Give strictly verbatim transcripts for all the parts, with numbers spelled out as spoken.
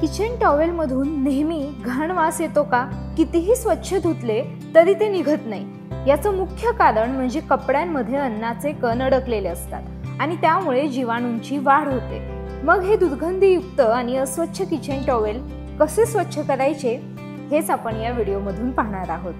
Kitchen towel मधून नेहमी घाण वास येतो का? कितीही स्वच्छ धुतले तरी ते निघत नाही. याचं मुख्य कारण म्हणजे कपड्यांमध्ये अन्नाचे कण अडकलेले असतात आणि त्यामुळे जीवाणूंची वाढ होते. मग हे दुर्गंधीयुक्त आणि अस्वच्छ किचन टॉवेल कसे स्वच्छ करायचे हेच आपण या व्हिडिओमधून पाहणार आहोत.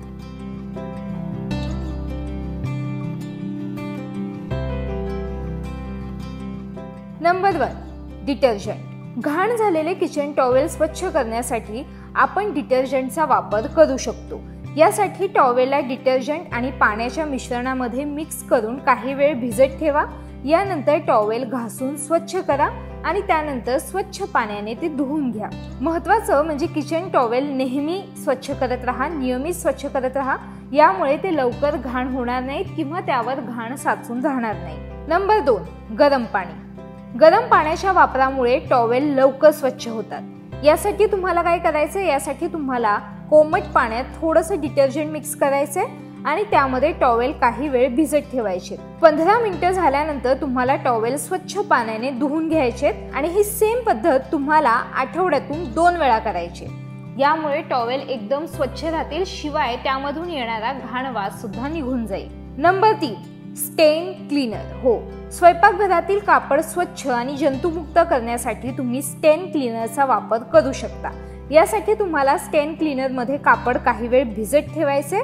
Number one, detergent. घाण झालेले किचन टॉवेल स्वच्छ करण्यासाठी आपण डिटर्जंटचा वापर करू शकतो. यासाठी टॉवेलला डिटर्जंट आणि पाण्याच्या मिश्रणामध्ये मिक्स करून काही वेळ भिजत ठेवा. यानंतर टॉवेल घासून स्वच्छ करा आणि त्यानंतर स्वच्छ पाण्याने ते धुवून घ्या. महत्त्वाचं म्हणजे किचन टॉवेल नेहमी स्वच्छ करत राहा, नियमित स्वच्छ करत राहा. यामुळे ते लवकर घाण होणार नाहीत किंवा त्यावर घाण साचून राहणार नाही. नंबर दोन, गरम पाणी. गरम पाण्याच्या वापरामुळे टॉवेल लवकर स्वच्छ होतात. यासाठी तुम्हाला काय करायचं? यासाठी तुम्हाला कोमट पाण्यात थोडंसं डिटर्जंट मिक्स करायचे आणि त्यामध्ये टॉवेल काही वेळ भिजत ठेवायचे. पंधरा मिनिटं झाल्यानंतर तुम्हाला टॉवेल स्वच्छ पाण्याने धुवून घ्यायचे आणि ही सेम पद्धत तुम्हाला आठवड्यातून दोन वेळा करायची. यामुळे टॉवेल एकदम स्वच्छ राहतील, शिवाय त्यामधून येणारा घाण वास सुद्धा निघून जाईल. नंबर तीन, स्टेन क्लीनर. हो, स्वयंपाकघरातील कापड स्वच्छ आणि जंतुमुक्त करण्यासाठी तुम्ही स्टेन क्लीनरचा वापर करू शकता. यासाठी तुम्हाला स्टेन क्लीनरमध्ये कापड काही वेळ भिजत ठेवायचे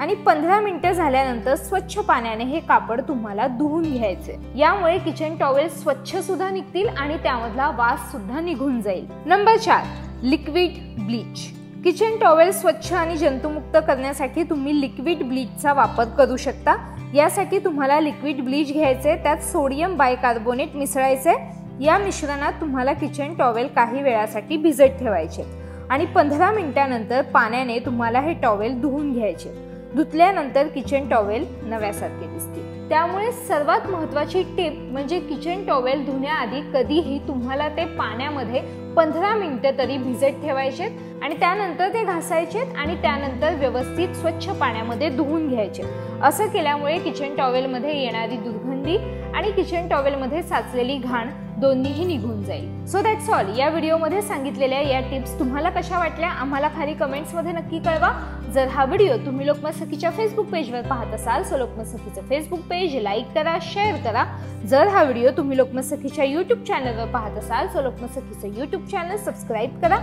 आणि पंधरा मिनिटं झाल्यानंतर स्वच्छ पाण्याने हे कापड तुम्हाला धुवून घ्यायचे. यामुळे किचन टॉवेल स्वच्छ सुद्धा निघतील आणि त्यामधला वास सुद्धा निघून जाईल. नंबर चार, लिक्विड ब्लीच. किचन टॉवेल स्वच्छ आणि जंतुमुक्त करण्यासाठी तुम्ही लिक्विड ब्लीचचा वापर करू शकता. यासाठी तुम्हाला लिक्विड ब्लीच घ्यायचे, त्यात सोडियम बायकार्बोनेट मिसळायचे. या मिश्रणात तुम्हाला किचन टॉवेल काही वेळासाठी भिजत ठेवायचे आणि पंधरा मिनिटानंतर पाण्याने तुम्हाला हे टॉवेल धुवून घ्यायचे. धुतल्यानंतर किचन टॉवेल नव्यासारखे दिसतील. त्यामुळे सर्वात महत्त्वाची टिप म्हणजे किचन टॉवेल धुण्याआधी कधीही तुम्हाला ते पाण्यामध्ये पंधरा मिनिटं तरी भिजत ठेवायचे आणि त्यानंतर ते घासायचे आणि त्यानंतर व्यवस्थित स्वच्छ पाण्यामध्ये धुवून घ्यायचे. असं केल्यामुळे किचन टॉवेलमध्ये येणारी दुर्गंधी आणि किचन टॉवेलमध्ये साचलेली घाण दोन्हीही निघून जाईल. So that's all. या व्हिडिओमध्ये सांगितलेल्या या टिप्स तुम्हाला कशा वाटल्या आम्हाला खाली कमेंट्समध्ये नक्की कळवा. जर हा व्हिडिओ तुम्ही लोकमत सखीच्या फेसबुक पेजवर पाहत असाल सो लोकमत सखीचं फेसबुक पेज लाईक करा, शेअर करा. जर हा व्हिडिओ तुम्ही लोकमत सखीच्या यूट्यूब चॅनलवर पाहत असाल सो लोकमत सखीचं यूट्यूब चॅनल सबस्क्राईब करा.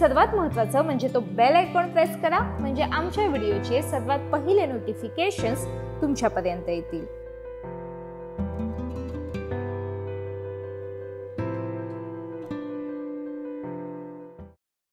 सर्वात महत्त्वाचं म्हणजे तो बेल आयकॉन प्रेस करा म्हणजे आमच्या व्हिडिओचे सर्वात पहिले नोटिफिकेशन्स तुमच्यापर्यंत येतील.